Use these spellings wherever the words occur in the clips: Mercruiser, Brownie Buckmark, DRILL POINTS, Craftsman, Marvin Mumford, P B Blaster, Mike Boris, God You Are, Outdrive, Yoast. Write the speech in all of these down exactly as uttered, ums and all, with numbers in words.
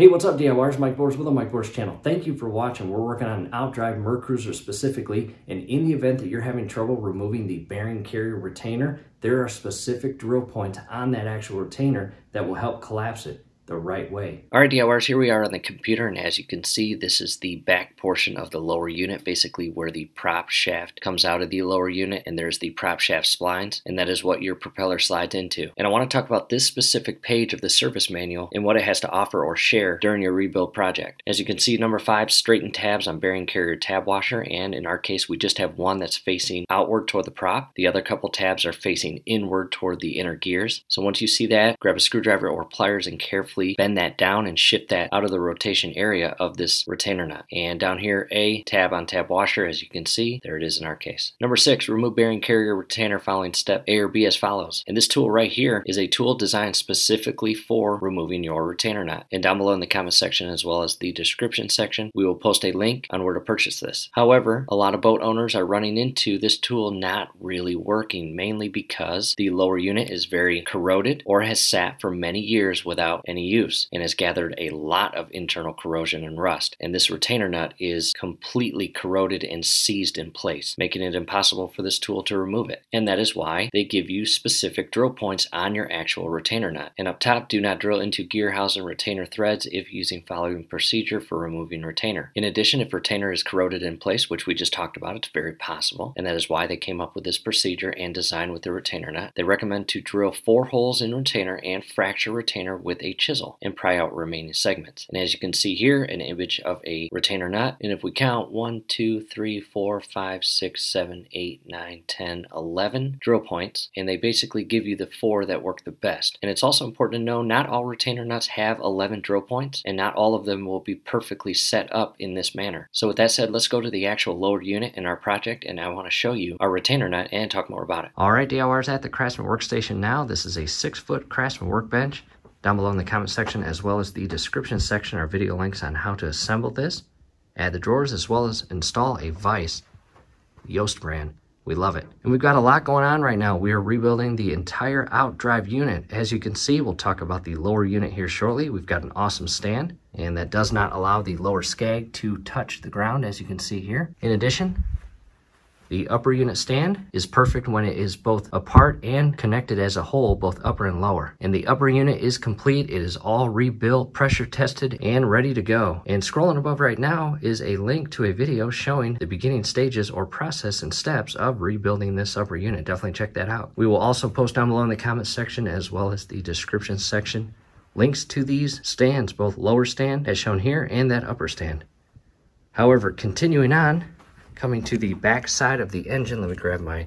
Hey, what's up, DIYers? Mike Boris with the Mike Boris channel. Thank you for watching. We're working on an Outdrive Mercruiser specifically, and in the event that you're having trouble removing the bearing carrier retainer, there are specific drill points on that actual retainer that will help collapse it the right way. All right, DIYers, here we are on the computer, and as you can see, this is the back portion of the lower unit, basically where the prop shaft comes out of the lower unit, and there's the prop shaft splines, and that is what your propeller slides into. And I want to talk about this specific page of the service manual and what it has to offer or share during your rebuild project. As you can see, number five, straighten tabs on bearing carrier tab washer, and in our case, we just have one that's facing outward toward the prop. The other couple tabs are facing inward toward the inner gears. So once you see that, grab a screwdriver or pliers and carefully bend that down and shift that out of the rotation area of this retainer nut. And down here, A, tab on tab washer, as you can see, there it is in our case. Number six, remove bearing carrier retainer following step A or B as follows. And this tool right here is a tool designed specifically for removing your retainer nut. And down below in the comment section, as well as the description section, we will post a link on where to purchase this. However, a lot of boat owners are running into this tool not really working, mainly because the lower unit is very corroded or has sat for many years without any use and has gathered a lot of internal corrosion and rust, and this retainer nut is completely corroded and seized in place, making it impossible for this tool to remove it. And that is why they give you specific drill points on your actual retainer nut. And up top, do not drill into gear housing and retainer threads if using following procedure for removing retainer. In addition, if retainer is corroded in place, which we just talked about, it's very possible, and that is why they came up with this procedure and design with the retainer nut. They recommend to drill four holes in retainer and fracture retainer with a chisel and pry out remaining segments. And as you can see here, an image of a retainer nut. And if we count one, two, three, four, five, six, seven, eight, nine, ten, eleven drill points, and they basically give you the four that work the best. And it's also important to know not all retainer nuts have eleven drill points, and not all of them will be perfectly set up in this manner. So with that said, let's go to the actual lower unit in our project, and I want to show you our retainer nut and talk more about it. All right, DIYers, at the Craftsman workstation now. This is a six foot Craftsman workbench. Down below in the comment section, as well as the description section, are video links on how to assemble this, add the drawers, as well as install a vise. Yoast brand. We love it. And we've got a lot going on right now. We are rebuilding the entire Outdrive unit. As you can see, we'll talk about the lower unit here shortly. We've got an awesome stand, and that does not allow the lower skag to touch the ground, as you can see here. In addition, the upper unit stand is perfect when it is both apart and connected as a whole, both upper and lower. And the upper unit is complete. It is all rebuilt, pressure tested, and ready to go. And scrolling above right now is a link to a video showing the beginning stages or process and steps of rebuilding this upper unit. Definitely check that out. We will also post down below in the comments section, as well as the description section, links to these stands, both lower stand as shown here and that upper stand. However, continuing on, coming to the back side of the engine, let me grab my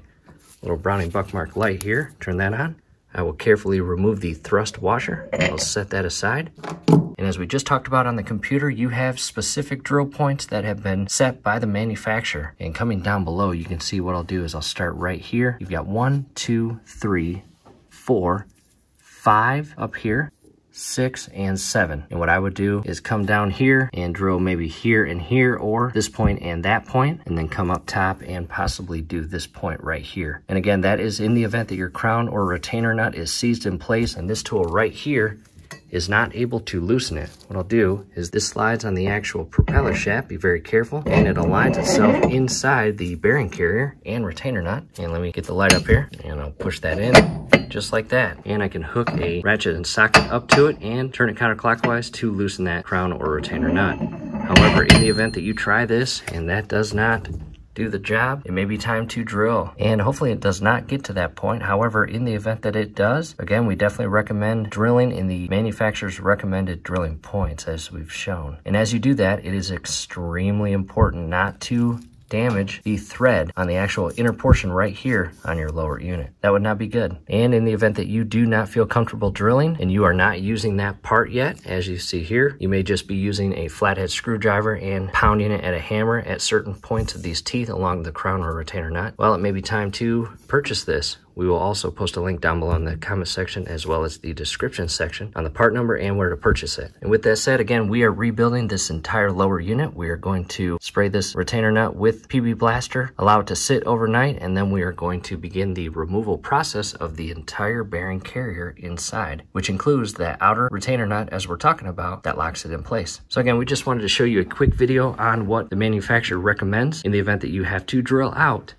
little Brownie Buckmark light here, turn that on. I will carefully remove the thrust washer. I'll set that aside. And as we just talked about on the computer, you have specific drill points that have been set by the manufacturer. And coming down below, you can see what I'll do is I'll start right here. You've got one, two, three, four, five up here, six and seven. And what I would do is come down here and drill maybe here and here, or this point and that point, and then come up top and possibly do this point right here. And again, that is in the event that your crown or retainer nut is seized in place, and this tool right here is not able to loosen it. What I'll do is this slides on the actual propeller shaft, be very careful, and it aligns itself inside the bearing carrier and retainer nut. And let me get the light up here, and I'll push that in, just like that. And I can hook a ratchet and socket up to it and turn it counterclockwise to loosen that crown or retainer nut. However, in the event that you try this and that does not do the job, it may be time to drill. And hopefully it does not get to that point. However, in the event that it does, again, we definitely recommend drilling in the manufacturer's recommended drilling points, as we've shown. And as you do that, it is extremely important not to damage the thread on the actual inner portion right here on your lower unit. That would not be good. And in the event that you do not feel comfortable drilling and you are not using that part yet, as you see here, you may just be using a flathead screwdriver and pounding it at a hammer at certain points of these teeth along the crown or retainer nut. Well, it may be time to purchase this. We will also post a link down below in the comment section as well as the description section on the part number and where to purchase it. And with that said, again, we are rebuilding this entire lower unit. We are going to spray this retainer nut with P B Blaster, allow it to sit overnight, and then we are going to begin the removal process of the entire bearing carrier inside, which includes that outer retainer nut as we're talking about that locks it in place. So again, we just wanted to show you a quick video on what the manufacturer recommends in the event that you have to drill out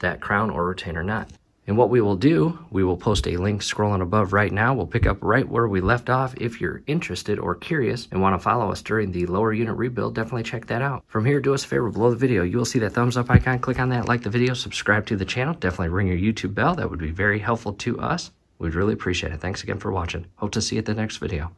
that crown or retainer nut. And what we will do, we will post a link scrolling above right now. We'll pick up right where we left off. If you're interested or curious and want to follow us during the lower unit rebuild, definitely check that out. From here, do us a favor, below the video, you will see that thumbs up icon. Click on that, like the video, subscribe to the channel. Definitely ring your YouTube bell. That would be very helpful to us. We'd really appreciate it. Thanks again for watching. Hope to see you at the next video.